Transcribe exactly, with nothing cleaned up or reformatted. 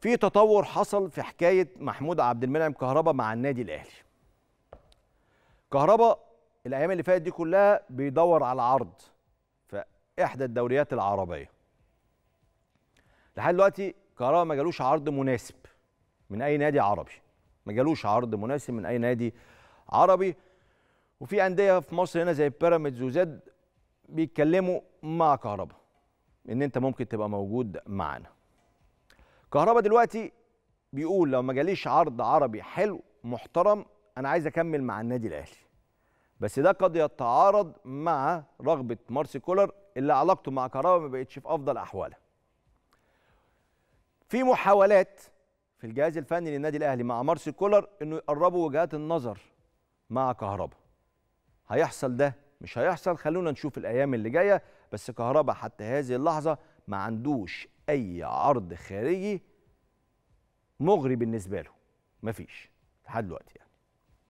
في تطور حصل في حكاية محمود عبد المنعم كهربا مع النادي الأهلي. كهربا الأيام اللي فاتت دي كلها بيدور على عرض في إحدى الدوريات العربية. لحد دلوقتي كهربا ما جالوش عرض مناسب من أي نادي عربي. ما جالوش عرض مناسب من أي نادي عربي. وفي أندية في مصر هنا زي بيراميدز وزد بيتكلموا مع كهربا إن أنت ممكن تبقى موجود معنا. كهربا دلوقتي بيقول لو ما جاليش عرض عربي حلو محترم انا عايز اكمل مع النادي الاهلي، بس ده قد يتعارض مع رغبه مارسي كولر اللي علاقته مع كهربا ما بقتش في افضل احوالها. في محاولات في الجهاز الفني للنادي الاهلي مع مارسي كولر انه يقربوا وجهات النظر مع كهربا. هيحصل ده مش هيحصل، خلونا نشوف الايام اللي جايه. بس كهربا حتى هذه اللحظه ما عندوش أي عرض خارجي مغري بالنسبة له، مفيش لحد دلوقتي يعني.